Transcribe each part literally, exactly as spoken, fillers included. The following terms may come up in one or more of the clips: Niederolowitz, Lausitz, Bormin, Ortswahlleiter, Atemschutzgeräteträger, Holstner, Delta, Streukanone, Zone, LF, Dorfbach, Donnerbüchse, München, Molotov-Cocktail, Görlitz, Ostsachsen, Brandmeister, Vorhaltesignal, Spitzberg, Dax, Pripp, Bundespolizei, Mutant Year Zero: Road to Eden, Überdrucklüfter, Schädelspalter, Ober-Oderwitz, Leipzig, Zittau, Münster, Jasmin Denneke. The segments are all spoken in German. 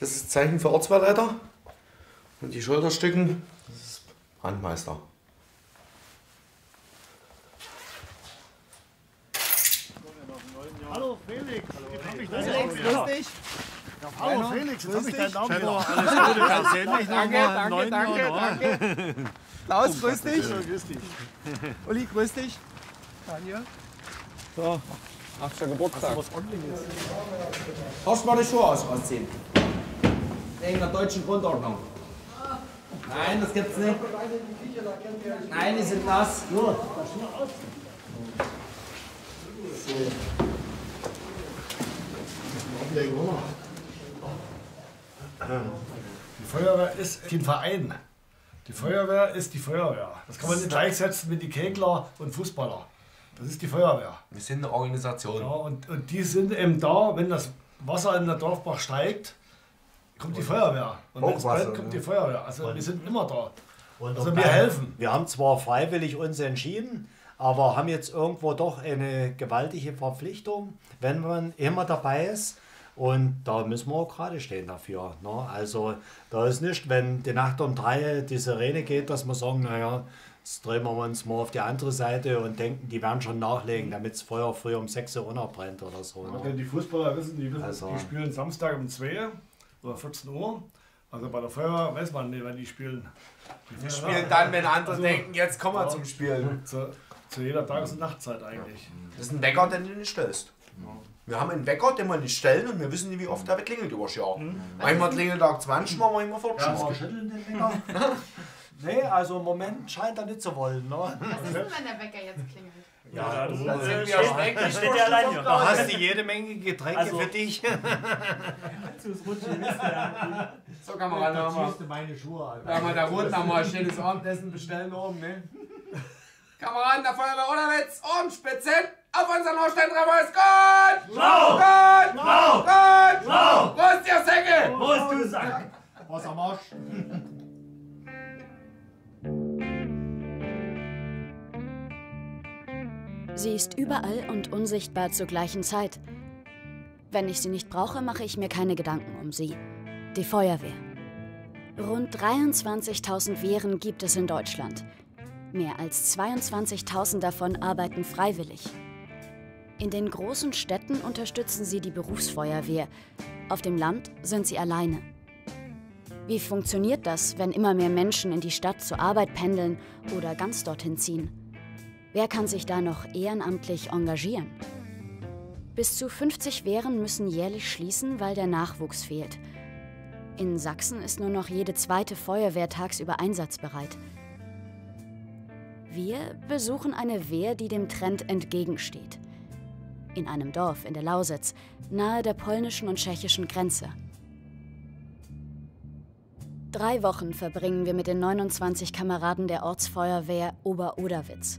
Das ist Zeichen für Ortswahlleiter. Und die Schulterstücken, das ist Brandmeister. Hallo Felix, jetzt hab ich deinen Namen wieder. Hallo Felix, jetzt hab ich deinen Namen wieder. Alles Gute, ganz ähnlich nochmal. Danke, danke, danke. Klaus, grüß dich. Uli, grüß dich. Daniel. So, achtzehnten Geburtstag. Hast du mal die Schuhe aus, ausziehen? Wegen der deutschen Grundordnung. Nein, das gibt's nicht. Nein, die sind nass. Nur. Die Feuerwehr ist kein Verein. Die Feuerwehr ist die Feuerwehr. Das kann man nicht gleichsetzen mit den Kegler und Fußballer. Das ist die Feuerwehr. Wir sind eine Organisation. Ja, und, und die sind eben da, wenn das Wasser in der Dorfbach steigt, kommt die Feuerwehr. Und wenn es brennt, kommt die Feuerwehr. Also wir sind immer da. Also wir helfen. Wir haben zwar freiwillig uns entschieden, aber haben jetzt irgendwo doch eine gewaltige Verpflichtung, wenn man immer dabei ist. Und da müssen wir auch gerade stehen dafür. Ne? Also da ist nicht, wenn die Nacht um drei die Sirene geht, dass wir sagen, naja, jetzt drehen wir uns mal auf die andere Seite und denken, die werden schon nachlegen, damit das Feuer früh um sechs Uhr runterbrennt oder so. Ne? Ja, die Fußballer wissen, die wissen, also, die spielen Samstag um zwei oder vierzehn Uhr. Also bei der Feuerwehr weiß man nicht, wann die spielen. Die spielen dann, wenn andere also, denken, jetzt kommen wir ja, zum Spielen. Zu, zu jeder Tages- und Nachtzeit eigentlich. Das ist ein Wecker, den du nicht stellst. Wir haben einen Wecker, den wir nicht stellen und wir wissen nicht, wie oft der klingelt übers Jahr. Mhm. Einmal klingelt er zwanzig Mal, manchmal vierzig Mal. Ja, geschüttelt den Wecker. Nee, also im Moment scheint er nicht zu wollen. Ne? Was ist denn, wenn der Wecker jetzt klingelt? Ja, das ja, sind wir auch eigentlich nicht alleine. Da hast du jede Menge Getränke also, für dich. So, Kameraden, da haben wir meine Schuhe an. Da haben wir da runter mal ein schönes Abendessen bestellen oben. Ne? Kameraden der Feuerwehr Oderwitz und Spitzen auf unseren Hochstein drauf. Gut! Lauf! Gut! Lauf! Gut! Lauf! Prost, ihr Säcke! Prost, du Sack! Prost am Arsch! Sie ist überall und unsichtbar zur gleichen Zeit. Wenn ich sie nicht brauche, mache ich mir keine Gedanken um sie. Die Feuerwehr. Rund dreiundzwanzigtausend Wehren gibt es in Deutschland. Mehr als zweiundzwanzigtausend davon arbeiten freiwillig. In den großen Städten unterstützen sie die Berufsfeuerwehr. Auf dem Land sind sie alleine. Wie funktioniert das, wenn immer mehr Menschen in die Stadt zur Arbeit pendeln oder ganz dorthin ziehen? Wer kann sich da noch ehrenamtlich engagieren? Bis zu fünfzig Wehren müssen jährlich schließen, weil der Nachwuchs fehlt. In Sachsen ist nur noch jede zweite Feuerwehr tagsüber einsatzbereit. Wir besuchen eine Wehr, die dem Trend entgegensteht. In einem Dorf in der Lausitz, nahe der polnischen und tschechischen Grenze. Drei Wochen verbringen wir mit den neunundzwanzig Kameraden der Ortsfeuerwehr Ober-Oderwitz.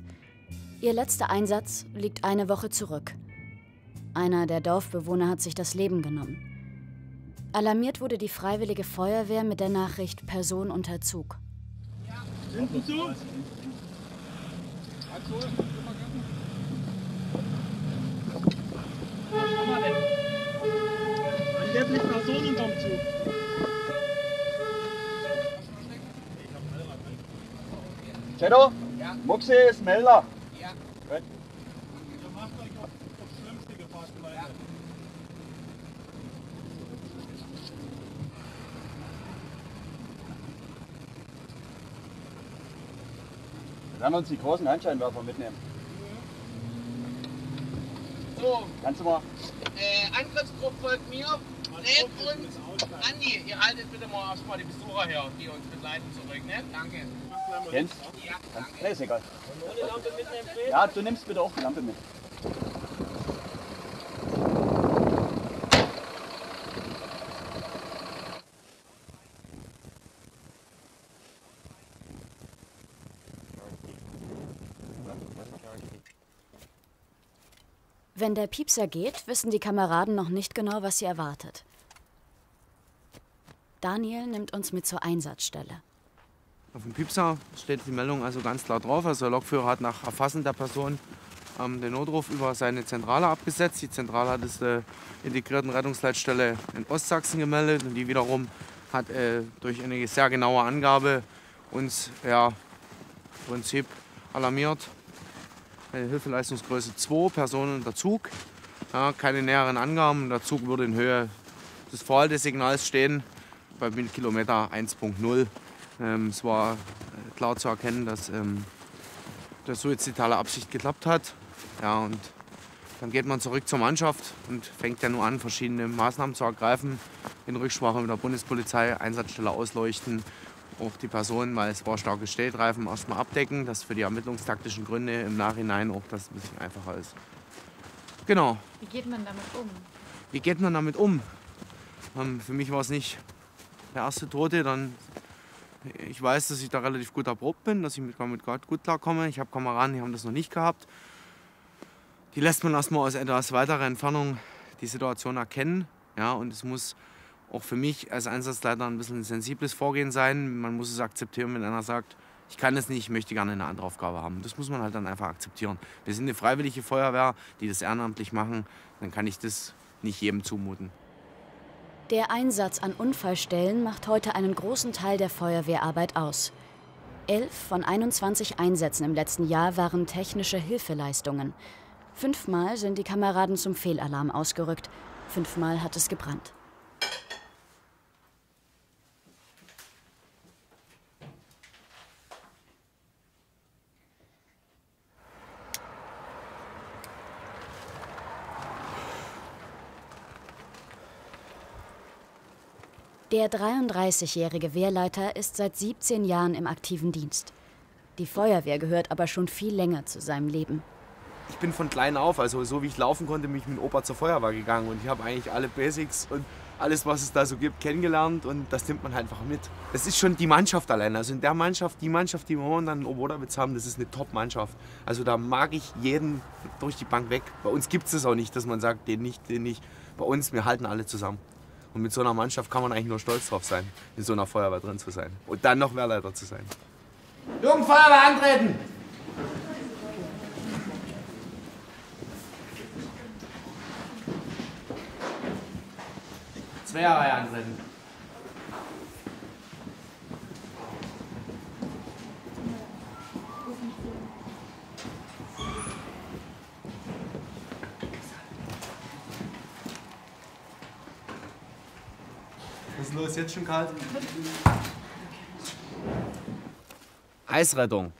Ihr letzter Einsatz liegt eine Woche zurück. Einer der Dorfbewohner hat sich das Leben genommen. Alarmiert wurde die Freiwillige Feuerwehr mit der Nachricht Person unter Zug. Ja. Sind Sie so? Angeblich Person unterm Zug. Chetto? Ja. Muxi ist Melder. Ja. Gut. Ihr macht euch auf das Schlimmste gefasst, Leute. Ja. Wir werden uns die großen Handscheinwerfer mitnehmen. So. Kannst du mal? Äh, Angriffsgruppe folgt mir. Nehmt uns. Andi, ihr haltet bitte mal erstmal die Besucher her, die uns begleiten zurück, ne? Danke. Kennst? Ja, danke. Nee, ist egal. Soll die Lampe mitnehmen? Ja, du nimmst bitte auch die Lampe mit. Wenn der Piepser geht, wissen die Kameraden noch nicht genau, was sie erwartet. Daniel nimmt uns mit zur Einsatzstelle. Auf dem Piepser steht die Meldung also ganz klar drauf. Also der Lokführer hat nach Erfassen der Person ähm, den Notruf über seine Zentrale abgesetzt. Die Zentrale hat es der äh, integrierten Rettungsleitstelle in Ostsachsen gemeldet und die wiederum hat äh, durch eine sehr genaue Angabe uns ja, im Prinzip alarmiert. Eine Hilfeleistungsgröße zwei, Personen und der Zug. Ja, keine näheren Angaben, der Zug würde in Höhe des Vorhaltesignals stehen, bei Windkilometer eins Komma null. Ähm, es war klar zu erkennen, dass ähm, der suizidale Absicht geklappt hat. Ja, und dann geht man zurück zur Mannschaft und fängt ja nur an, verschiedene Maßnahmen zu ergreifen. In Rücksprache mit der Bundespolizei, Einsatzstelle ausleuchten, auch die Personen, weil es war starke Stellreifen, erstmal abdecken, dass für die ermittlungstaktischen Gründe im Nachhinein auch das ein bisschen einfacher ist. Genau. Wie geht man damit um? Wie geht man damit um? Ähm, für mich war es nicht der erste Tote. Dann, ich weiß, dass ich da relativ gut erprobt bin, dass ich mit Gott gut klarkomme. Ich habe Kameraden, die haben das noch nicht gehabt. Die lässt man erstmal aus etwas weiterer Entfernung die Situation erkennen. Ja, und es muss auch für mich als Einsatzleiter ein bisschen ein sensibles Vorgehen sein. Man muss es akzeptieren, wenn einer sagt, ich kann es nicht, ich möchte gerne eine andere Aufgabe haben. Das muss man halt dann einfach akzeptieren. Wir sind eine freiwillige Feuerwehr, die das ehrenamtlich machen. Dann kann ich das nicht jedem zumuten. Der Einsatz an Unfallstellen macht heute einen großen Teil der Feuerwehrarbeit aus. Elf von einundzwanzig Einsätzen im letzten Jahr waren technische Hilfeleistungen. Fünfmal sind die Kameraden zum Fehlalarm ausgerückt. Fünfmal hat es gebrannt. Der dreiunddreißigjährige Wehrleiter ist seit siebzehn Jahren im aktiven Dienst. Die Feuerwehr gehört aber schon viel länger zu seinem Leben. Ich bin von klein auf, also so wie ich laufen konnte, bin ich mit dem Opa zur Feuerwehr gegangen. Und ich habe eigentlich alle Basics und alles, was es da so gibt, kennengelernt. Und das nimmt man einfach mit. Es ist schon die Mannschaft alleine. Also in der Mannschaft, die Mannschaft, die wir momentan in Ober-Oderwitz haben, das ist eine Top-Mannschaft. Also da mag ich jeden durch die Bank weg. Bei uns gibt es das auch nicht, dass man sagt, den nicht, den nicht. Bei uns, wir halten alle zusammen. Und mit so einer Mannschaft kann man eigentlich nur stolz drauf sein, in so einer Feuerwehr drin zu sein. Und dann noch Wehrleiter zu sein. Jungen, Feuerwehr antreten! Zweierreihe antreten. Los, ist jetzt schon kalt. Eisrettung.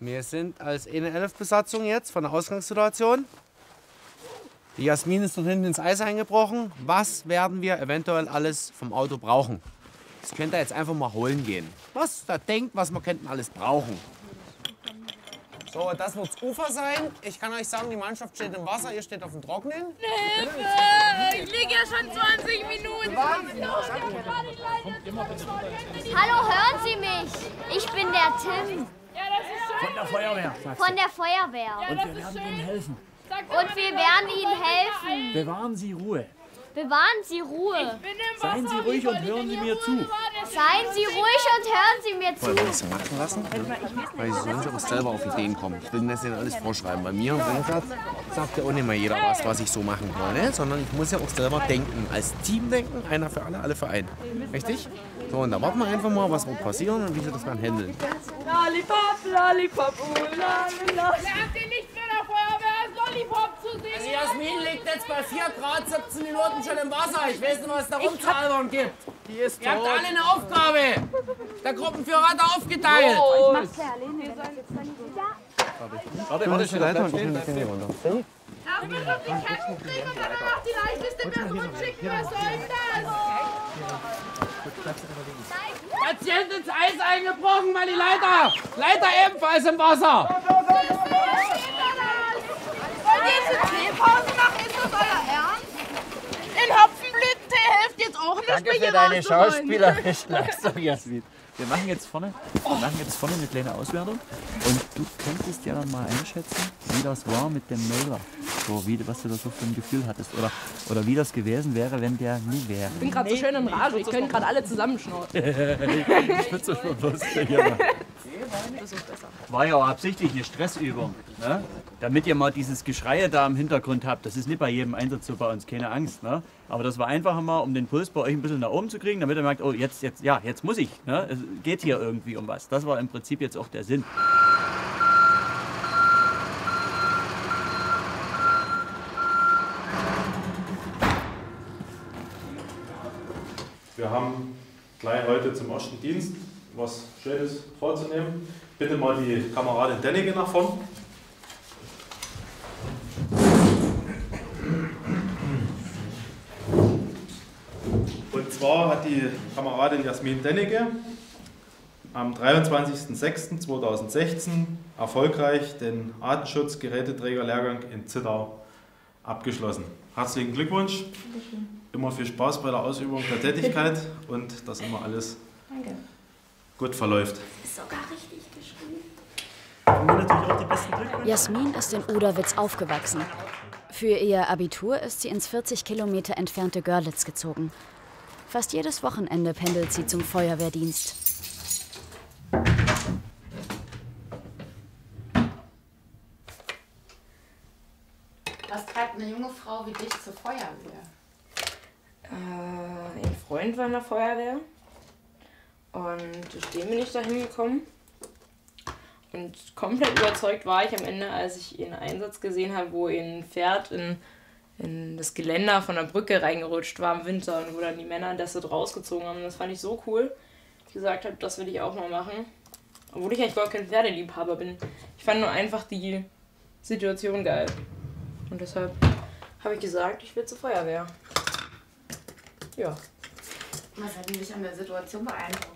Wir sind als E N elf-Besatzung jetzt von der Ausgangssituation. Die Jasmin ist dort hinten ins Eis eingebrochen. Was werden wir eventuell alles vom Auto brauchen? Das könnt ihr jetzt einfach mal holen gehen. Was da denkt, was wir könnten alles brauchen. So, das wird das Ufer sein. Ich kann euch sagen, die Mannschaft steht im Wasser, ihr steht auf dem Trockenen. Hilfe! Ich liege ja schon zwanzig Minuten. Hallo, hören Sie mich? Ich bin der Tim. Ja, das ist schön. Von der Feuerwehr. Von der Feuerwehr. Und wir werden Ihnen helfen. Und wir werden Ihnen helfen. Bewahren Sie Ruhe. Bewahren Sie Ruhe. Seien Sie ruhig und hören Sie mir zu. Seien Sie ruhig und hören Sie mir zu. Wollen wir das machen lassen? Weil sonst aber selber auf Ideen kommen. Ich will das nicht alles vorschreiben. Bei mir im Einsatz sagt ja auch nicht mehr jeder was, was ich so machen will. Sondern ich muss ja auch selber denken. Als Team denken, einer für alle, alle für einen. Richtig? So, und dann warten wir einfach mal, was wird passieren und wie sie das dann handeln. Lollipop, Lollipop, Lollipop. Habt ihr nicht mehr der Feuerwehr als Lollipop zu sehen? Also Jasmin liegt jetzt bei vier Grad, siebzehn Minuten schon im Wasser. Ich weiß nicht, was es da rumzuhalbern gibt. Die ist Ihr habt alle eine Aufgabe. Der Gruppenführer hat aufgeteilt. Oh, ich mach's ja alleine. Warte, warte, schnell runter. Darf man doch die Ketten kriegen und danach die leichteste Person schicken? Was soll denn das? Patient ins Eis eingebrochen, meine Leiter. Leiter ebenfalls im Wasser. Wollt ihr jetzt eine Teepause machen? Ist das euer Ernst? Den Hopfenblütentee hilft jetzt auch nicht. Danke für deine schauspielerische Leistung, Jasmin. Wir machen jetzt vorne, wir machen jetzt vorne eine kleine Auswertung und du könntest ja dann mal einschätzen, wie das war mit dem Mailer. So, wie, was du da so für ein Gefühl hattest oder, oder wie das gewesen wäre, wenn der nie wäre. Ich bin gerade so schön in Rage, ich könnte gerade alle zusammenschnauzen. Ich bin so schon lustig. War ja auch absichtlich eine Stressübung, ne? Damit ihr mal dieses Geschreie da im Hintergrund habt. Das ist nicht bei jedem Einsatz so bei uns, keine Angst, ne? Aber das war einfach mal, um den Puls bei euch ein bisschen nach oben zu kriegen, damit ihr merkt, oh, jetzt, jetzt, ja, jetzt muss ich, ne? Es geht hier irgendwie um was. Das war im Prinzip jetzt auch der Sinn. Wir haben gleich heute zum ersten Dienst was Schönes vorzunehmen. Bitte mal die Kameradin Denneke nach vorn. Und zwar hat die Kameradin Jasmin Denneke am dreiundzwanzigsten sechsten zweitausendsechzehn erfolgreich den Atemschutzgeräteträger-Lehrgang in Zittau abgeschlossen. Herzlichen Glückwunsch. Dankeschön. Immer viel Spaß bei der Ausübung der Tätigkeit und dass immer alles Danke. Gut verläuft. Das ist sogar richtig geschrieben. Jasmin ist in Oderwitz aufgewachsen. Für ihr Abitur ist sie ins vierzig Kilometer entfernte Görlitz gezogen. Fast jedes Wochenende pendelt sie zum Feuerwehrdienst. Was treibt eine junge Frau wie dich zur Feuerwehr? Ein Freund war in der Feuerwehr und durch den bin ich da hingekommen. Und komplett überzeugt war ich am Ende, als ich ihren Einsatz gesehen habe, wo ein Pferd in, in das Geländer von der Brücke reingerutscht war im Winter und wo dann die Männer das so rausgezogen haben. Das fand ich so cool, dass ich gesagt habe, das will ich auch mal machen. Obwohl ich eigentlich gar kein Pferdeliebhaber bin. Ich fand nur einfach die Situation geil. Und deshalb habe ich gesagt, ich will zur Feuerwehr. Ja. Was hat mich an der Situation beeindruckt?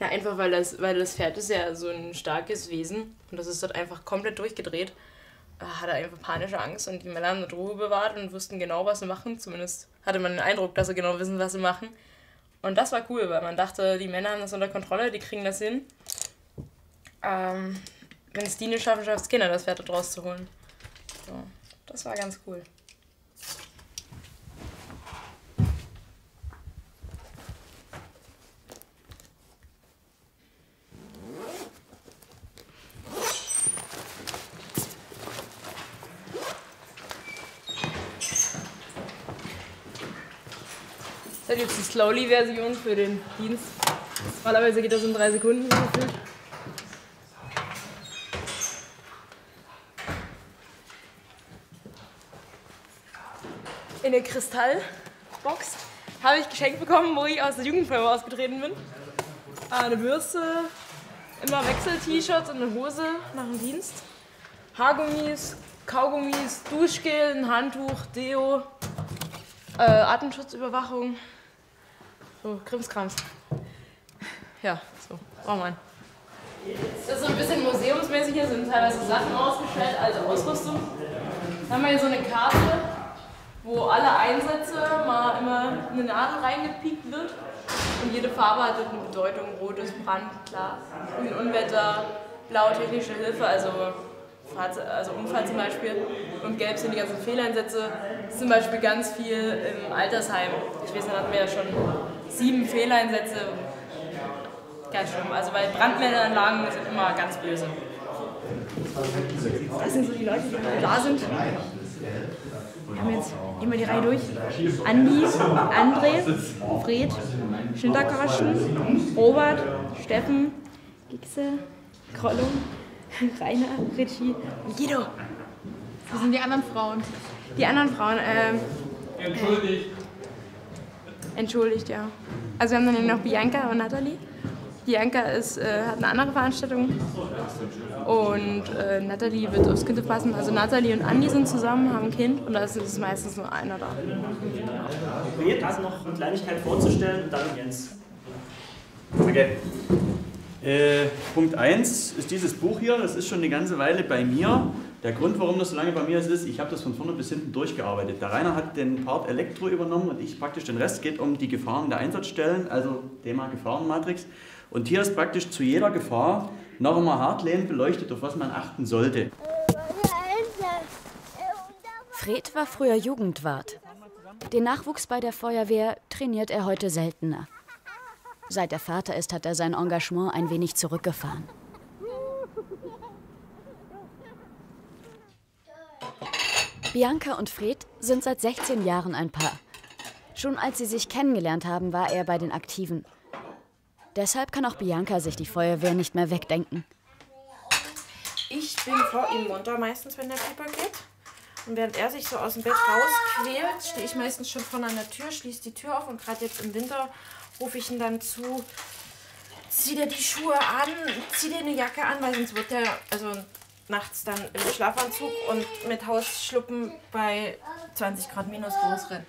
Na, einfach weil das, weil das Pferd ist ja so ein starkes Wesen und das ist dort einfach komplett durchgedreht. Er hatte einfach panische Angst und die Männer haben die Ruhe bewahrt und wussten genau, was sie machen. Zumindest hatte man den Eindruck, dass sie genau wissen, was sie machen. Und das war cool, weil man dachte, die Männer haben das unter Kontrolle, die kriegen das hin. Ähm, wenn es die nicht schaffen, schafft es Kinder, das Pferd dort rauszuholen. So, das war ganz cool. Da gibt es die Slowly-Version für den Dienst. Normalerweise geht das in drei Sekunden. In der Kristallbox habe ich geschenkt bekommen, wo ich aus der Jugendfeuerwehr ausgetreten bin. Eine Bürste, immer Wechsel-T-Shirts und eine Hose nach dem Dienst. Haargummis, Kaugummis, Duschgel, ein Handtuch, Deo, äh, Atemschutzüberwachung. So, Krimskrams. Ja, so. Oh Mann. Das ist so ein bisschen museumsmäßig hier, sind teilweise Sachen ausgestellt, also Ausrüstung. Dann haben wir hier so eine Karte, wo alle Einsätze mal immer eine Nadel reingepiekt wird. Und jede Farbe hat eine Bedeutung. Rot ist Brand, klar. Grün Unwetter, blau technische Hilfe, also, also Unfall zum Beispiel. Und gelb sind die ganzen Fehleinsätze. Das ist zum Beispiel ganz viel im Altersheim. Ich weiß nicht, hatten wir ja schon sieben Fehleinsätze. Ganz schlimm. Also bei Brandmeldeanlagen sind immer ganz böse. Das sind so die Leute, die da sind. Wir haben jetzt immer die Reihe durch. Andi, André, Fred, Schinterkarschen, Robert, Steffen, Gixe, Krollo, Rainer, Ritchie und Guido. Das sind die anderen Frauen. Die anderen Frauen, ähm... Entschuldigt. Äh, entschuldigt, ja. Also wir haben dann eben noch Bianca und Nathalie. Bianca ist, äh, hat eine andere Veranstaltung und äh, Nathalie wird aufs Kind passen. Also Nathalie und Andi sind zusammen, haben ein Kind und da ist es meistens nur einer da. Ich probiere das noch eine Kleinigkeit vorzustellen und dann Jens. Okay. Äh, Punkt eins ist dieses Buch hier, das ist schon eine ganze Weile bei mir. Der Grund, warum das so lange bei mir ist, ist, ich habe das von vorne bis hinten durchgearbeitet. Der Rainer hat den Part Elektro übernommen und ich praktisch den Rest. Geht um die Gefahren der Einsatzstellen, also Thema Gefahrenmatrix. Und hier ist praktisch zu jeder Gefahr noch einmal hardlehmend beleuchtet, auf was man achten sollte. Fred war früher Jugendwart. Den Nachwuchs bei der Feuerwehr trainiert er heute seltener. Seit er Vater ist, hat er sein Engagement ein wenig zurückgefahren. Bianca und Fred sind seit sechzehn Jahren ein Paar. Schon als sie sich kennengelernt haben, war er bei den Aktiven. Deshalb kann auch Bianca sich die Feuerwehr nicht mehr wegdenken. Ich bin vor ihm munter meistens, wenn der Pieper geht. Und während er sich so aus dem Bett rausquält, stehe ich meistens schon vorne an der Tür, schließe die Tür auf. Und gerade jetzt im Winter rufe ich ihn dann zu, zieh dir die Schuhe an, zieh dir eine Jacke an, weil sonst wird der, also nachts dann im Schlafanzug und mit Hausschluppen bei zwanzig Grad minus rausrennen.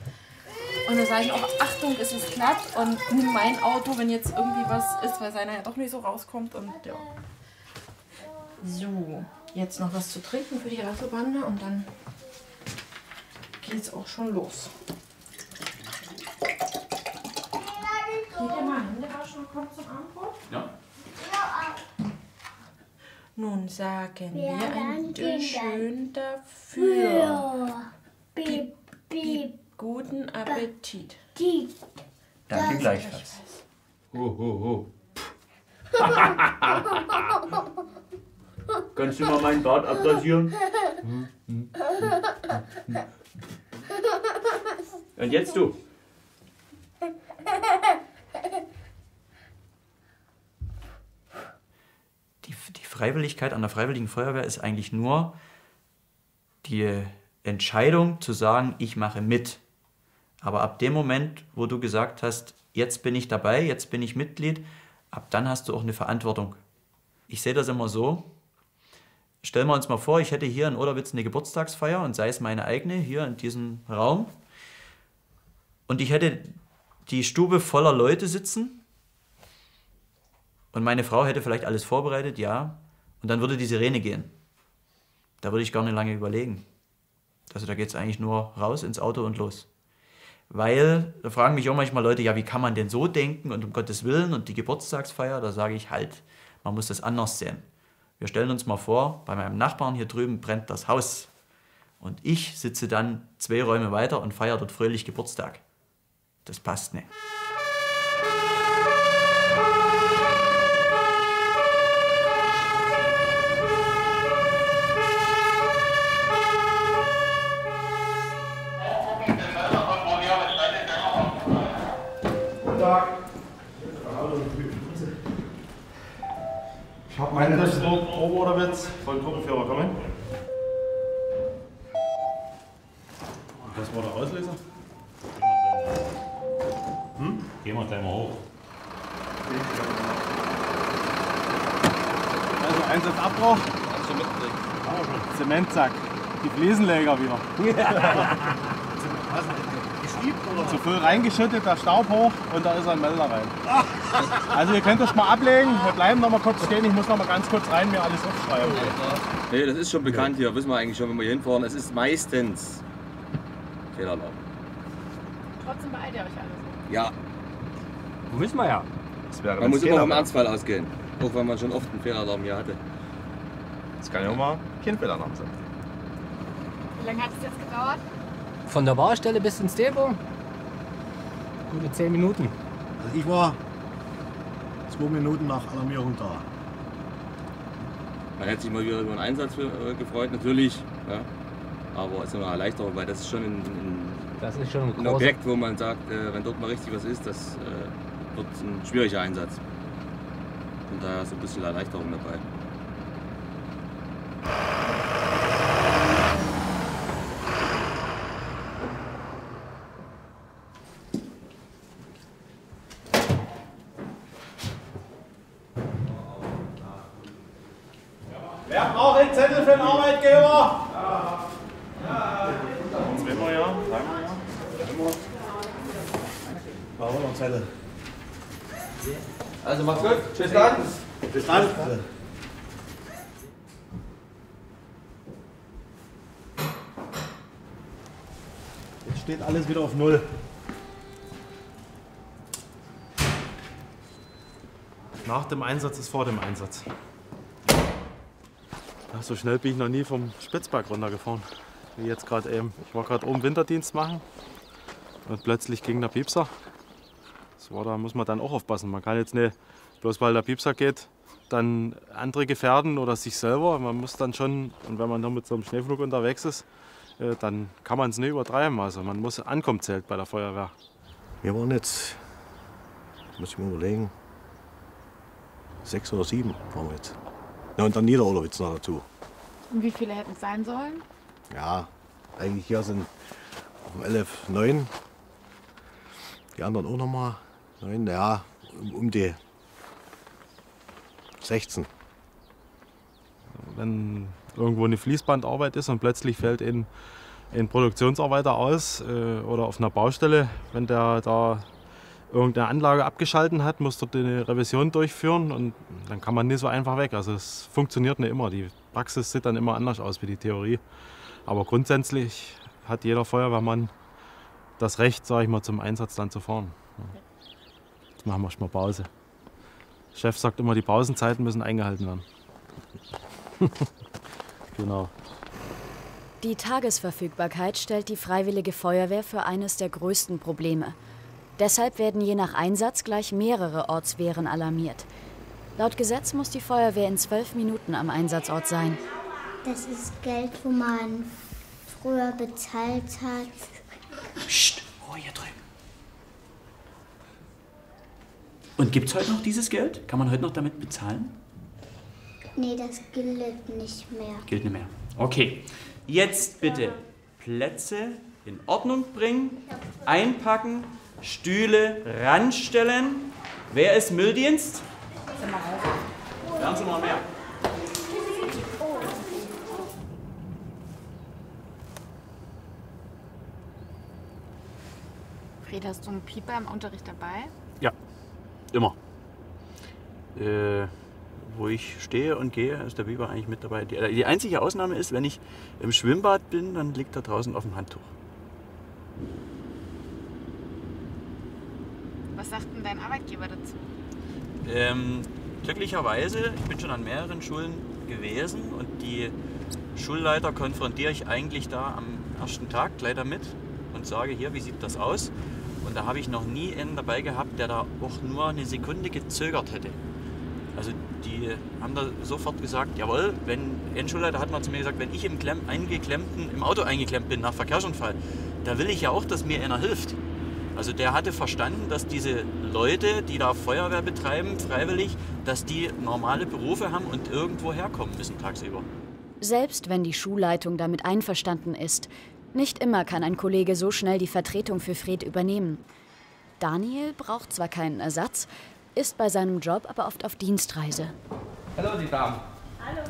Und da sage ich auch, Achtung, es ist glatt und nimm mein Auto, wenn jetzt irgendwie was ist, weil seiner ja doch nicht so rauskommt. Und ja. So, jetzt noch was zu trinken für die Rasselbande und dann geht's auch schon los. Geht ihr mal Hände waschen und kommt zum Abendbrot? Ja. Nun sagen wir ein Dankeschön dafür. Piep, piep. Guten Appetit. Danke gleichfalls. Ho, ho, ho. Kannst du mal meinen Bart abrasieren? Und jetzt du. Die, die Freiwilligkeit an der Freiwilligen Feuerwehr ist eigentlich nur die Entscheidung zu sagen, ich mache mit. Aber ab dem Moment, wo du gesagt hast, jetzt bin ich dabei, jetzt bin ich Mitglied, ab dann hast du auch eine Verantwortung. Ich sehe das immer so, stellen wir uns mal vor, ich hätte hier in Oderwitz eine Geburtstagsfeier und sei es meine eigene, hier in diesem Raum. Und ich hätte die Stube voller Leute sitzen und meine Frau hätte vielleicht alles vorbereitet, ja, und dann würde die Sirene gehen. Da würde ich gar nicht lange überlegen. Also da geht es eigentlich nur raus ins Auto und los. Weil, da fragen mich auch manchmal Leute, ja, wie kann man denn so denken und um Gottes Willen und die Geburtstagsfeier, da sage ich halt, man muss das anders sehen. Wir stellen uns mal vor, bei meinem Nachbarn hier drüben brennt das Haus und ich sitze dann zwei Räume weiter und feiere dort fröhlich Geburtstag. Das passt nicht. Ich habe meine Liste Ober-Oderwitz von Gruppenführer kommen. Was war der Auslöser? Hm? Gehen wir gleich mal hoch. Also Einsatzabbruch. Hast du mitgekriegt? Zementsack. Die Fliesenleger wieder. Zu viel reingeschüttet, der Staub hoch und da ist ein Melder rein. Also ihr könnt das mal ablegen, wir bleiben noch mal kurz stehen, ich muss noch mal ganz kurz rein, mir alles aufschreiben. Nee, das ist schon bekannt hier, wissen wir eigentlich schon, wenn wir hier hinfahren, es ist meistens Fehlalarm. Trotzdem beeilt ihr euch alles? Ja. Wo müssen wir ja? Man muss immer vom Ernstfall ausgehen, auch wenn man schon oft einen Fehlalarm hier hatte. Das kann ja auch mal kein Fehlalarm sein. Wie lange hat es jetzt gedauert? Von der Baustelle bis ins Depot? Gute zehn Minuten. Also ich war zwei Minuten nach Alarmierung da. Man hätte sich mal wieder über einen Einsatz für, äh, gefreut, natürlich. Ja. Aber es ist eine Erleichterung, weil das ist schon ein, ein, das ist schon ein, ein Objekt, wo man sagt, äh, wenn dort mal richtig was ist, das äh, wird ein schwieriger Einsatz. Und daher ist ein bisschen Erleichterung dabei. Also macht's gut. Tschüss dann. Bis dann. Jetzt steht alles wieder auf Null. Nach dem Einsatz ist vor dem Einsatz. Ach, so schnell bin ich noch nie vom Spitzberg runtergefahren. Wie jetzt gerade eben. Ich war gerade oben Winterdienst machen und plötzlich ging der Piepser. war, da muss man dann auch aufpassen. Man kann jetzt nicht, bloß weil der Piepser geht, dann andere gefährden oder sich selber. Man muss dann schon, und wenn man noch mit so einem Schneeflug unterwegs ist, dann kann man es nicht übertreiben. Also man muss ankommen zählt bei der Feuerwehr. Wir waren jetzt, muss ich mir überlegen, sechs oder sieben waren wir jetzt. Ja, und dann Niederolowitz noch dazu. Und wie viele hätten es sein sollen? Ja, eigentlich hier sind auf dem L F neun, die anderen auch noch mal neun, ja, um, um die sechzehn. Wenn irgendwo eine Fließbandarbeit ist und plötzlich fällt ein, ein Produktionsarbeiter aus äh, oder auf einer Baustelle, wenn der da irgendeine Anlage abgeschalten hat, muss dort eine Revision durchführen und dann kann man nicht so einfach weg. Also es funktioniert nicht immer. Die Praxis sieht dann immer anders aus wie die Theorie. Aber grundsätzlich hat jeder Feuerwehrmann das Recht, sag ich mal, zum Einsatzland zu fahren. Jetzt machen wir erstmal Pause. Der Chef sagt immer, die Pausenzeiten müssen eingehalten werden. Genau. Die Tagesverfügbarkeit stellt die Freiwillige Feuerwehr für eines der größten Probleme. Deshalb werden je nach Einsatz gleich mehrere Ortswehren alarmiert. Laut Gesetz muss die Feuerwehr in zwölf Minuten am Einsatzort sein. Das ist Geld, wo man früher bezahlt hat. Psst, oh, hier drüben. Und gibt's heute noch dieses Geld? Kann man heute noch damit bezahlen? Nee, das gilt nicht mehr. Gilt nicht mehr. Okay, jetzt bitte Plätze in Ordnung bringen, einpacken. Stühle ranstellen. Wer ist Mülldienst? Lernen Sie mal mehr. Fred, hast du einen Pieper im Unterricht dabei? Ja, immer. Äh, wo ich stehe und gehe, ist der Pieper eigentlich mit dabei. Die, die einzige Ausnahme ist, wenn ich im Schwimmbad bin, dann liegt er draußen auf dem Handtuch. Was sagt denn dein Arbeitgeber dazu? Ähm, glücklicherweise, ich bin schon an mehreren Schulen gewesen und die Schulleiter konfrontiere ich eigentlich da am ersten Tag gleich damit und sage, hier, wie sieht das aus? Und da habe ich noch nie einen dabei gehabt, der da auch nur eine Sekunde gezögert hätte. Also die haben da sofort gesagt, jawohl, wenn ein Schulleiter hat mal zu mir gesagt, wenn ich im, Klemm, eingeklemmten, im Auto eingeklemmt bin nach Verkehrsunfall, da will ich ja auch, dass mir einer hilft. Also der hatte verstanden, dass diese Leute, die da Feuerwehr betreiben, freiwillig, dass die normale Berufe haben und irgendwo herkommen müssen tagsüber. Selbst wenn die Schulleitung damit einverstanden ist, nicht immer kann ein Kollege so schnell die Vertretung für Fred übernehmen. Daniel braucht zwar keinen Ersatz, ist bei seinem Job aber oft auf Dienstreise. Hallo, die Damen. Hallo.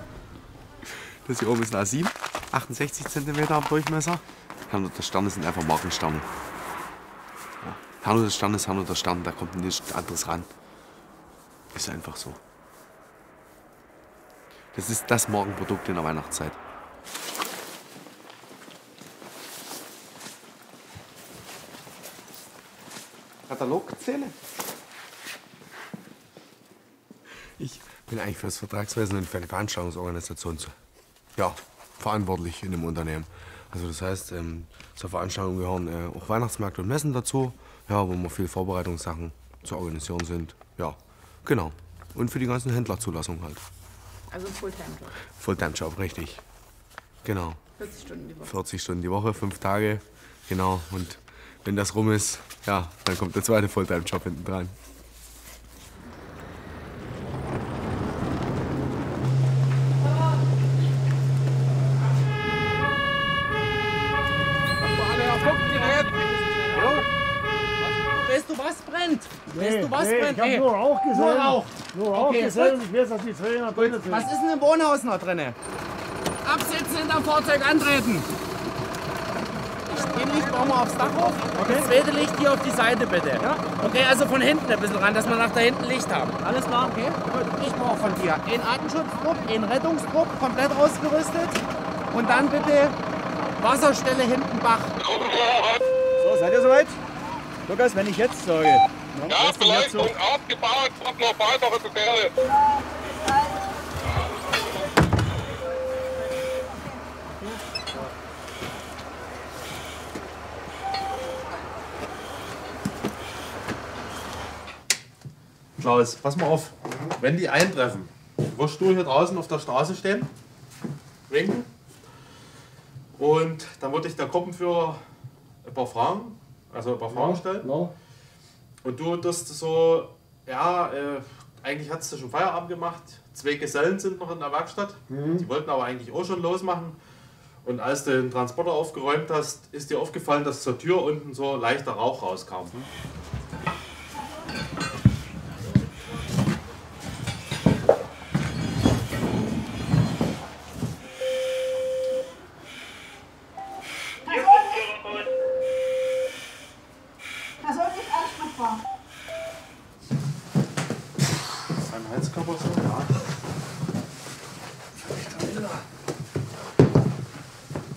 Das hier oben ist ein A sieben, achtundsechzig Zentimeter am Durchmesser. Herr des Sternes sind einfach Markensterne. Herr des Sternes, Herr der Stern, da kommt nichts anderes ran. Ist einfach so. Das ist das Morgenprodukt in der Weihnachtszeit. Katalogzähle? Ich bin eigentlich für das Vertragswesen und für die Veranstaltungsorganisation zu, ja, verantwortlich in dem Unternehmen. Also das heißt, ähm, zur Veranstaltung gehören äh, auch Weihnachtsmärkte und Messen dazu, ja, wo immer viel Vorbereitungssachen zu organisieren sind. Ja, genau. Und für die ganzen Händlerzulassungen halt. Also Fulltime-Job. Fulltime-Job, richtig. Genau. vierzig Stunden die Woche. vierzig Stunden die Woche, fünf Tage. Genau. Und wenn das rum ist, ja, dann kommt der zweite Fulltime-Job hinten dran. Weißt du was, nee, brennt? Ich hab ey, nur Rauch gesehen. Nur Rauch. Nur Rauch okay, gesehen. Gut. Ich weiß, dass die zwei noch drin sind. Was ist denn im Wohnhaus noch drin? Absitzen, hinterm Fahrzeug antreten. Das eine Licht brauchen wir aufs Dach hoch. Okay. Das zweite Licht hier auf die Seite, bitte. Ja? Okay, also von hinten ein bisschen ran, dass wir nach da hinten Licht haben. Alles klar? Okay. Gut. Ich brauche von dir einen Atemschutztrupp, einen Rettungstrupp, komplett ausgerüstet. Und dann bitte Wasserstelle hinten Bach. So, seid ihr soweit? Lukas, wenn ich jetzt sage. Ja, ja, Beleuchtung aufgebaut, kommt noch weitere Befehle. Klaus, pass mal auf, wenn die eintreffen, wirst du hier draußen auf der Straße stehen, winken, und dann würde ich der Gruppenführer ein paar Fragen, also ein paar Fragen stellen. Ja, ja. Und du das so, ja, äh, eigentlich hat es schon Feierabend gemacht, zwei Gesellen sind noch in der Werkstatt, mhm. Die wollten aber eigentlich auch schon losmachen. Und als du den Transporter aufgeräumt hast, ist dir aufgefallen, dass zur Tür unten so leichter Rauch rauskam. Mhm.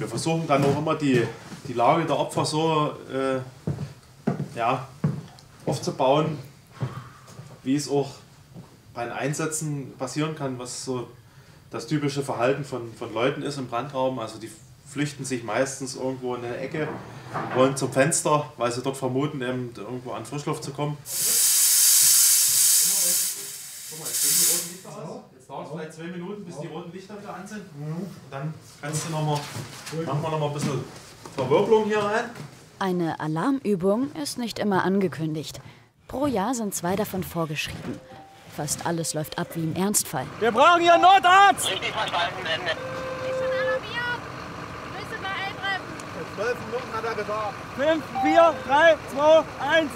Versuchen dann auch immer die, die Lage der Opfer so äh, ja, aufzubauen, wie es auch bei den Einsätzen passieren kann, was so das typische Verhalten von, von Leuten ist im Brandraum. Also die flüchten sich meistens irgendwo in eine Ecke, wollen zum Fenster, weil sie dort vermuten, eben irgendwo an Frischluft zu kommen. Dauert vielleicht zwei Minuten, bis die roten Lichter wieder an sind. Und dann kannst du noch mal, machen wir noch mal ein bisschen Verwirbelung hier rein. Eine Alarmübung ist nicht immer angekündigt. Pro Jahr sind zwei davon vorgeschrieben. Fast alles läuft ab wie im Ernstfall. Wir brauchen hier einen Notarzt! Richtig verstanden, Ende. Ist schon alarmiert. Müssen wir eintreffen. zwölf Minuten hat er gefahren. fünf, vier, drei, zwei, eins.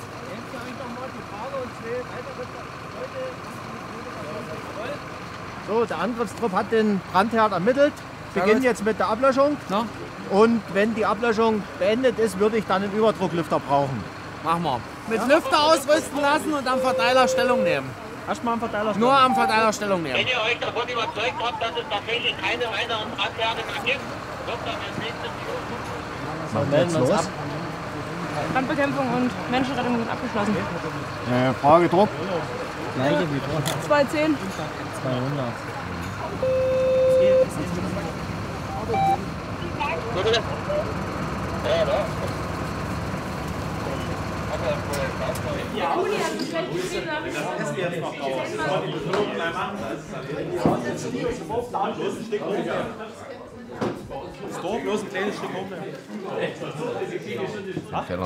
So, der Angriffstrupp hat den Brandherd ermittelt. Wir beginnen jetzt mit der Ablöschung. Na? Und wenn die Ablöschung beendet ist, würde ich dann einen Überdrucklüfter brauchen. Machen wir. Mit ja? Lüfter ausrüsten lassen und am Verteiler Stellung nehmen. Erstmal am Verteiler Stellung. Nur am Verteiler Stellung nehmen. Wenn ihr euch davon überzeugt habt, dass es tatsächlich keine weiteren Brandherde mehr gibt, wird dann das nächste Video. Wir melden uns ab. Brandbekämpfung und Menschenrettung sind abgeschlossen. Äh, Frage Druck. Gleiche wie vorher. zweihundertzehn. zweihundert. Feller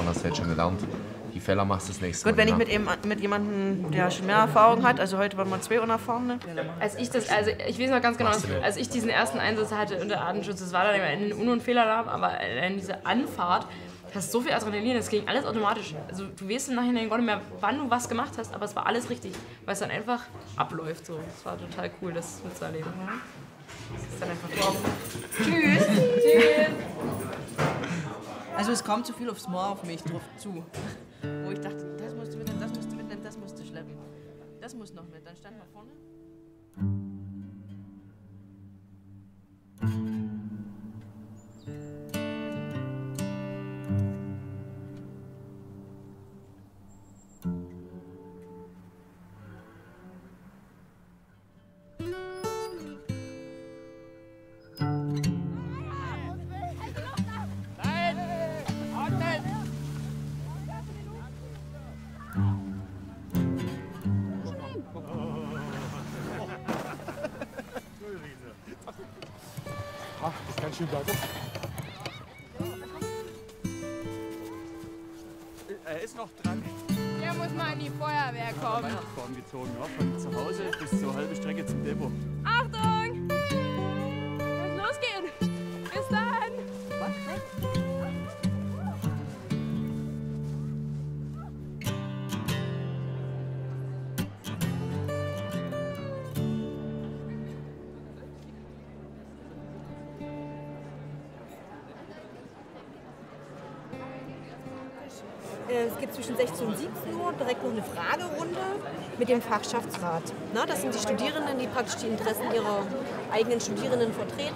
hast du jetzt schon gelernt. Die Feller machst du das nächste Mal. Gut, wenn ich mit, eben, mit jemandem, der schon mehr Erfahrung hat, also heute waren wir zwei Unerfahrene. Als ich das, also ich weiß noch ganz genau, als ich diesen ersten Einsatz hatte unter Atemschutz, das war dann immer ein Un- und Fehlalarm, aber in dieser Anfahrt, hast so viel Adrenalin, das ging alles automatisch. Also du weißt im Nachhinein gar nicht mehr, wann du was gemacht hast, aber es war alles richtig, weil es dann einfach abläuft. So. Das war total cool, das mitzuerleben. Das ist dann einfach drauf. Tschüss! Tschüss! Also es kam zu viel aufs Mal auf mich drauf zu. Wo ich dachte, das musst du mitnehmen, das musst du mitnehmen, das musst du schleppen. Das muss noch mit, dann stand man vorne. Er ist noch dran. Der muss mal in die Feuerwehr kommen. Ja, Weihnachtsbaum gezogen, ja, von zu Hause bis zur halben Strecke zum Depot. Achtung! Los geht's! Bis dann! Was? Es gibt zwischen sechzehn und siebzehn Uhr direkt noch eine Fragerunde mit dem Fachschaftsrat. Na, das sind die Studierenden, die praktisch die Interessen ihrer eigenen Studierenden vertreten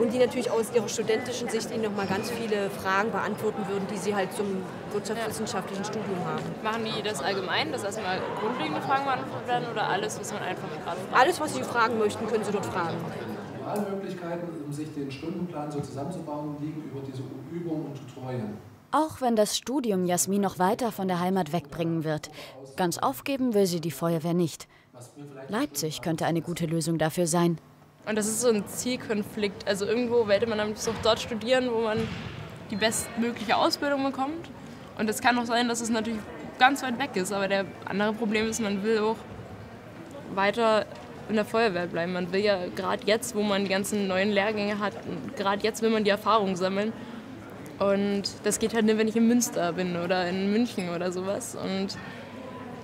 und die natürlich aus ihrer studentischen Sicht ihnen noch mal ganz viele Fragen beantworten würden, die sie halt zum wirtschaftswissenschaftlichen Studium haben. Machen die das allgemein, dass erstmal grundlegende Fragen beantwortet werden oder alles, was man einfach gerade fragt? Alles, was sie fragen möchten, können sie dort fragen. Wahlmöglichkeiten, um sich den Stundenplan so zusammenzubauen, liegen über diese Übung und Tutorien. Auch wenn das Studium Jasmin noch weiter von der Heimat wegbringen wird, Ganz aufgeben will sie die Feuerwehr nicht. Leipzig könnte eine gute Lösung dafür sein. Und das ist so ein Zielkonflikt. Also irgendwo wollte man am liebsten auch dort studieren, wo man die bestmögliche Ausbildung bekommt. Und es kann auch sein, dass es natürlich ganz weit weg ist. Aber der andere Problem ist, man will auch weiter in der Feuerwehr bleiben. Man will ja gerade jetzt, wo man die ganzen neuen Lehrgänge hat, gerade jetzt will man die Erfahrung sammeln. Und das geht halt nicht, wenn ich in Münster bin oder in München oder sowas. Und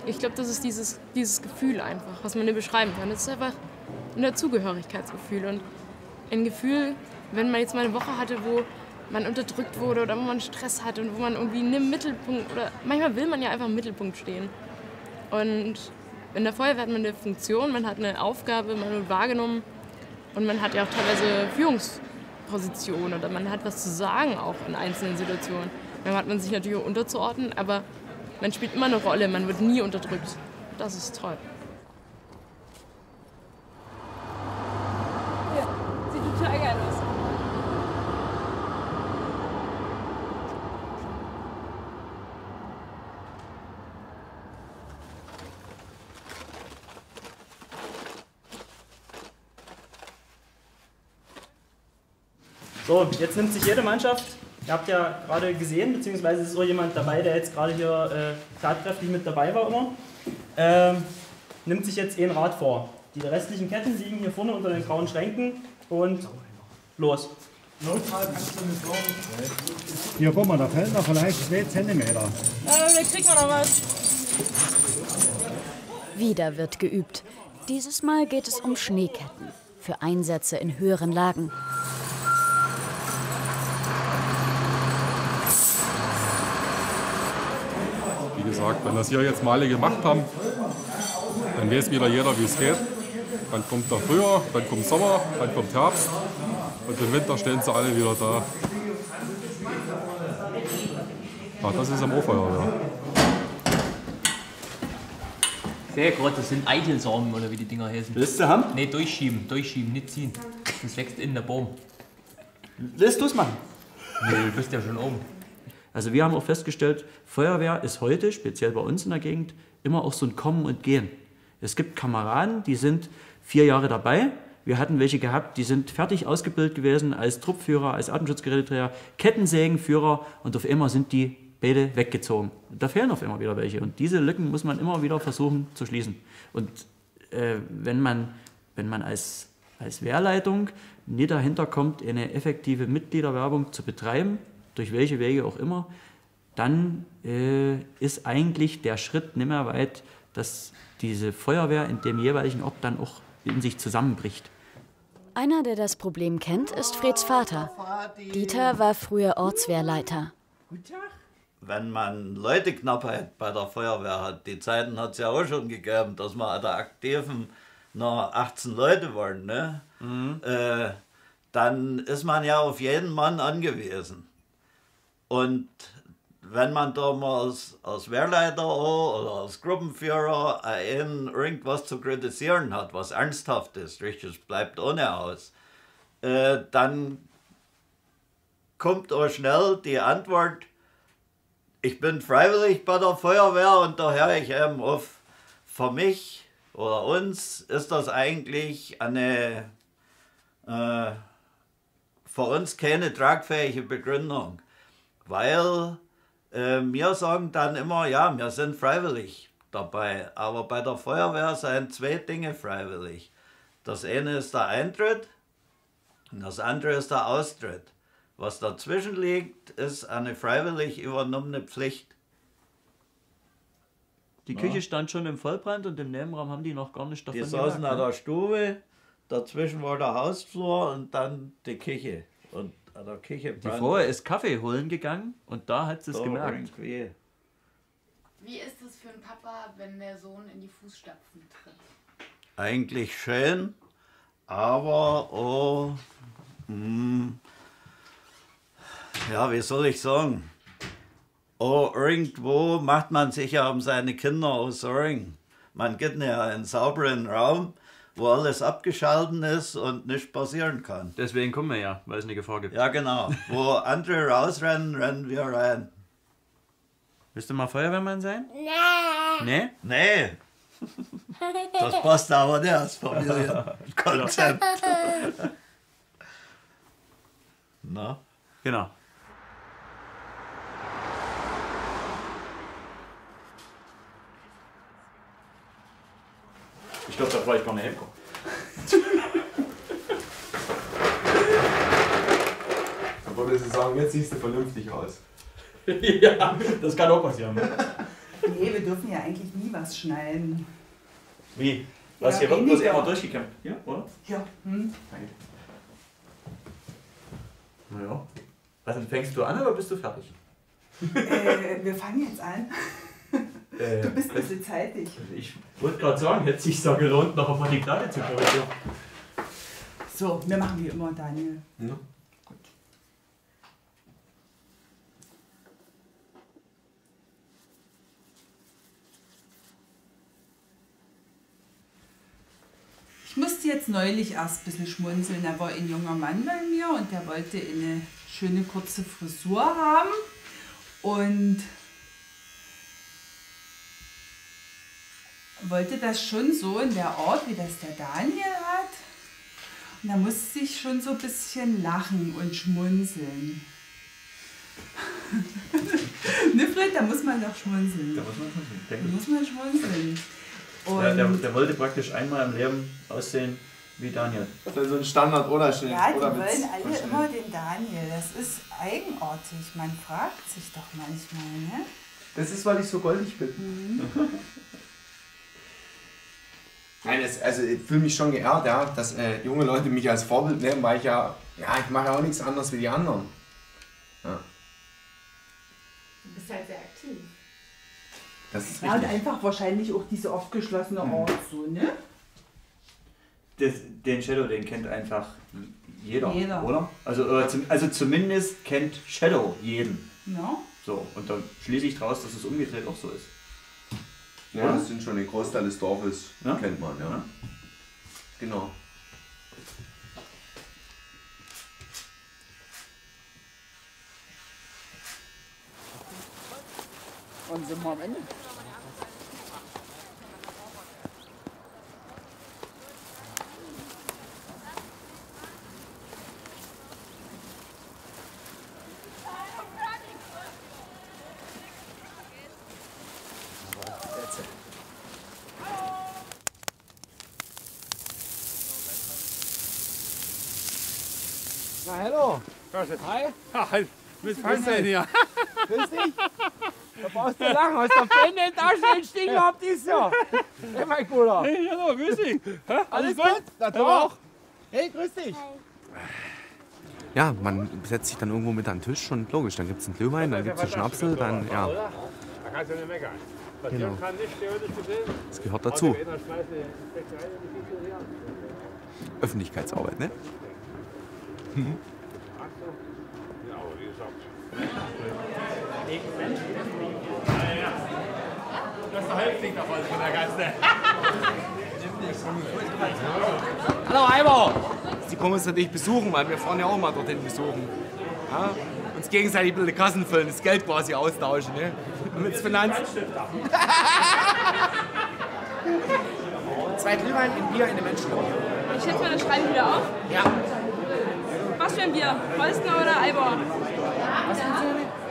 ich glaube, das ist dieses, dieses Gefühl einfach, was man nicht beschreiben kann. Das ist einfach ein Dazugehörigkeitsgefühl und ein Gefühl, wenn man jetzt mal eine Woche hatte, wo man unterdrückt wurde oder wo man Stress hatte und wo man irgendwie in einem Mittelpunkt oder manchmal will man ja einfach im Mittelpunkt stehen. Und in der Feuerwehr hat man eine Funktion, man hat eine Aufgabe, man wird wahrgenommen und man hat ja auch teilweise Führungspositionen oder man hat was zu sagen auch in einzelnen Situationen. Dann hat man sich natürlich auch unterzuordnen, aber man spielt immer eine Rolle, man wird nie unterdrückt. Das ist toll. Ja, sieht total geil aus. So, jetzt nimmt sich jede Mannschaft, ihr habt ja gerade gesehen, beziehungsweise ist auch jemand dabei, der jetzt gerade hier äh, tatkräftig mit dabei war, oder? Ähm, nimmt sich jetzt ein Rad vor. Die restlichen Ketten liegen hier vorne unter den grauen Schränken und los. Notfall kannst du nicht brauchen. Hier, guck mal, da fällt noch vielleicht zwei Zentimeter. Äh, da kriegt man noch was. Wieder wird geübt. Dieses Mal geht es um Schneeketten für Einsätze in höheren Lagen. Gesagt, wenn das hier jetzt mal alle gemacht haben, dann weiß wieder jeder, wie es geht. Dann kommt der Frühjahr, dann kommt Sommer, dann kommt Herbst und im Winter stehen sie alle wieder da. Ach, das ist am Ohrfeuerwehr. Ja. Sehr gut, das sind Eichelsamen oder wie die Dinger heißen. Willst du haben? Nee, durchschieben, durchschieben, nicht ziehen. Das wächst in der Baum. Willst du es machen? Nee, du bist ja schon oben. Also wir haben auch festgestellt, Feuerwehr ist heute, speziell bei uns in der Gegend, immer auch so ein Kommen und Gehen. Es gibt Kameraden, die sind vier Jahre dabei. Wir hatten welche gehabt, die sind fertig ausgebildet gewesen als Truppführer, als Atemschutzgeräteträger, Kettensägenführer und auf einmal sind die beide weggezogen. Und da fehlen auf einmal wieder welche und diese Lücken muss man immer wieder versuchen zu schließen. Und äh, wenn man, wenn man als, als Wehrleitung nie dahinter kommt, eine effektive Mitgliederwerbung zu betreiben, durch welche Wege auch immer, dann äh, ist eigentlich der Schritt nicht mehr weit, dass diese Feuerwehr in dem jeweiligen Ort dann auch in sich zusammenbricht. Einer, der das Problem kennt, ist Freds Vater. Dieter war früher Ortswehrleiter. Wenn man Leuteknappheit bei der Feuerwehr hat, die Zeiten hat es ja auch schon gegeben, dass man an der Aktiven noch achtzehn Leute waren, ne? Mhm. Äh, dann ist man ja auf jeden Mann angewiesen. Und wenn man da mal als, als Wehrleiter oder als Gruppenführer einen irgendwas zu kritisieren hat, was ernsthaft ist, richtig, bleibt ohne aus, äh, dann kommt auch schnell die Antwort, ich bin freiwillig bei der Feuerwehr und da höre ich eben auf, für mich oder uns ist das eigentlich eine, äh, für uns keine tragfähige Begründung. Weil äh, wir sagen dann immer, ja, wir sind freiwillig dabei. Aber bei der Feuerwehr sind zwei Dinge freiwillig. Das eine ist der Eintritt und das andere ist der Austritt. Was dazwischen liegt, ist eine freiwillig übernommene Pflicht. Die Küche ja. Stand schon im Vollbrand und im Nebenraum haben die noch gar nicht davon. Die saßen an der Stube, dazwischen war der Hausflur und dann die Küche. Und die Frau ist Kaffee holen gegangen und da hat sie es gemerkt. Wie ist es für einen Papa, wenn der Sohn in die Fußstapfen tritt? Eigentlich schön, aber oh, mh, ja, wie soll ich sagen? Oh, irgendwo macht man sich ja um seine Kinder auch Sorgen. Man geht ja in einen sauberen Raum, wo alles abgeschalten ist und nichts passieren kann. Deswegen kommen wir ja, weil es eine Gefahr gibt. Ja, genau. Wo andere rausrennen, rennen wir rein. Willst du mal Feuerwehrmann sein? Nee. Nee? Nee. Das passt aber nicht als Familienkonzept. Na? Genau. Ich glaube, da brauche ich mal eine Hemdung. Dann wollte sie sagen, jetzt siehst du vernünftig aus. Ja, das kann auch passieren. Nee, wir dürfen ja eigentlich nie was schneiden. Wie? Was ja, hier wird bloß einmal durchgekämpft, ja, oder? Ja. Hm. Danke. Naja. Also fängst du an oder bist du fertig? Äh, wir fangen jetzt an. Äh, du bist ein bisschen zeitig. Ich wollte gerade sagen, hätte sich da gelohnt, noch auf die Gnade zu kommen. Ja. So, wir machen wie immer, Daniel. Ja. Gut. Ich musste jetzt neulich erst ein bisschen schmunzeln. Da war ein junger Mann bei mir und der wollte eine schöne kurze Frisur haben. Und wollte das schon so in der Art, wie das der Daniel hat. Und da musste ich schon so ein bisschen lachen und schmunzeln. Ne, Fred, da muss man doch schmunzeln. Da muss man schmunzeln. Da muss man schmunzeln. Und ja, der, der wollte praktisch einmal im Leben aussehen wie Daniel. Das ist so ein Standard-Oder-Schild. Ja, die wollen alle immer den Daniel. Das ist eigenartig. Man fragt sich doch manchmal, ne? Das ist, weil ich so goldig bin. Mhm. Nein, das, also ich fühle mich schon geehrt, ja, dass äh, junge Leute mich als Vorbild nehmen, weil ich ja, ja, ich mache ja auch nichts anderes wie die anderen. Ja. Du bist halt sehr aktiv. Das ist richtig. Ja, und einfach wahrscheinlich auch diese oft geschlossene Ort, mhm, so, ne? Das, den Shadow, den kennt einfach jeder, jeder. Oder? Also, äh, zum, also zumindest kennt Shadow jeden. Ja. So, und dann schließe ich draus, dass es umgedreht auch so ist. Ja, ja, das sind schon den Großteil des Dorfes, ja? Kennt man, ja, ja. Genau. Wann sind wir am Ende? Na, hallo! Hi! Hi! Mit Feinstein hier! Grüß dich! Da brauchst du lachen, hast du auf den in der Stehen gehabt dieses Jahr! Hey, mein Bruder! Hey, hallo, grüß dich! Alles, Alles gut? gut? Na, du ja. auch! Hey, grüß dich! Ja, man setzt sich dann irgendwo mit an den Tisch und logisch, dann gibt's einen Glühwein, dann gibt's einen Schnapsel, dann, ja. Da kannst du nicht meckern. Was genau. Kann nicht theoretisch gesehen. Das gehört dazu. Öffentlichkeitsarbeit, ne? Mhm. Hallo Eiber! Die kommen uns natürlich besuchen, weil wir fahren ja auch mal dorthin besuchen. Ja? Uns gegenseitig ein bisschen Kassen füllen, das Geld quasi austauschen. Ne? Mit dem Finanzstifter. Zwei Glühwein, ein Bier, eine Menschenloch. Ich schätze mal, das schreiben wieder auf. Ja. Was für ein Bier? Holstner oder Eibor?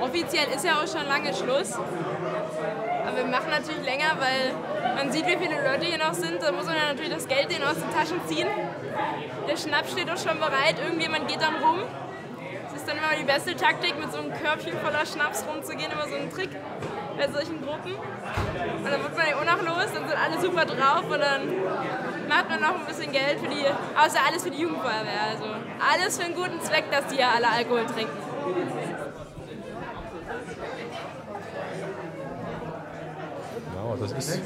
Offiziell ist ja auch schon lange Schluss. Aber wir machen natürlich länger, weil man sieht, wie viele Leute hier noch sind. Da muss man ja natürlich das Geld denen aus den Taschen ziehen. Der Schnaps steht auch schon bereit. Irgendjemand geht dann rum. Das ist dann immer die beste Taktik, mit so einem Körbchen voller Schnaps rumzugehen. Immer so ein Trick bei solchen Gruppen. Und dann wird man ja auch noch los, dann sind alle super drauf und dann macht man noch ein bisschen Geld für die, außer alles für die Jugendfeuerwehr. Also alles für einen guten Zweck, dass die ja alle Alkohol trinken. Ja, das ist,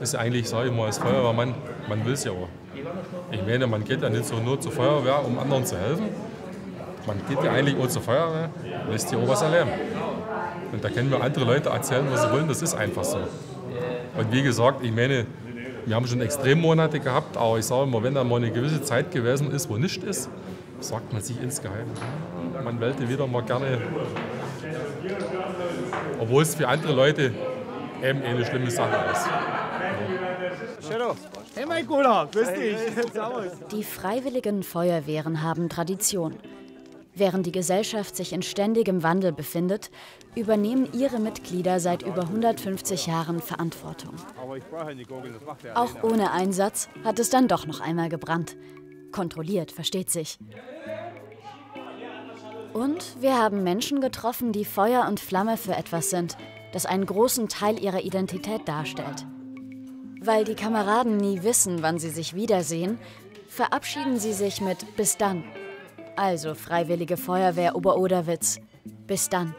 ist eigentlich, sage ich mal, als Feuerwehrmann, man will es ja auch. Ich meine, man geht ja nicht so nur zur Feuerwehr, um anderen zu helfen. Man geht ja eigentlich auch zur Feuerwehr, lässt ja auch was erleben. Und da können wir andere Leute erzählen, was sie wollen, das ist einfach so. Und wie gesagt, ich meine, wir haben schon Extremmonate gehabt, aber ich sage immer, wenn da mal eine gewisse Zeit gewesen ist, wo nichts ist, sagt man sich insgeheim. Man wählte wieder mal gerne obwohl es für andere Leute eben eine schlimme Sache ist. Hey, mein Guter, grüß dich. Die freiwilligen Feuerwehren haben Tradition. Während die Gesellschaft sich in ständigem Wandel befindet, übernehmen ihre Mitglieder seit über hundertfünfzig Jahren Verantwortung. Auch ohne Einsatz hat es dann doch noch einmal gebrannt. Kontrolliert, versteht sich. Und wir haben Menschen getroffen, die Feuer und Flamme für etwas sind, das einen großen Teil ihrer Identität darstellt. Weil die Kameraden nie wissen, wann sie sich wiedersehen, verabschieden sie sich mit "Bis dann". Also Freiwillige Feuerwehr Ober-Oderwitz. Bis dann.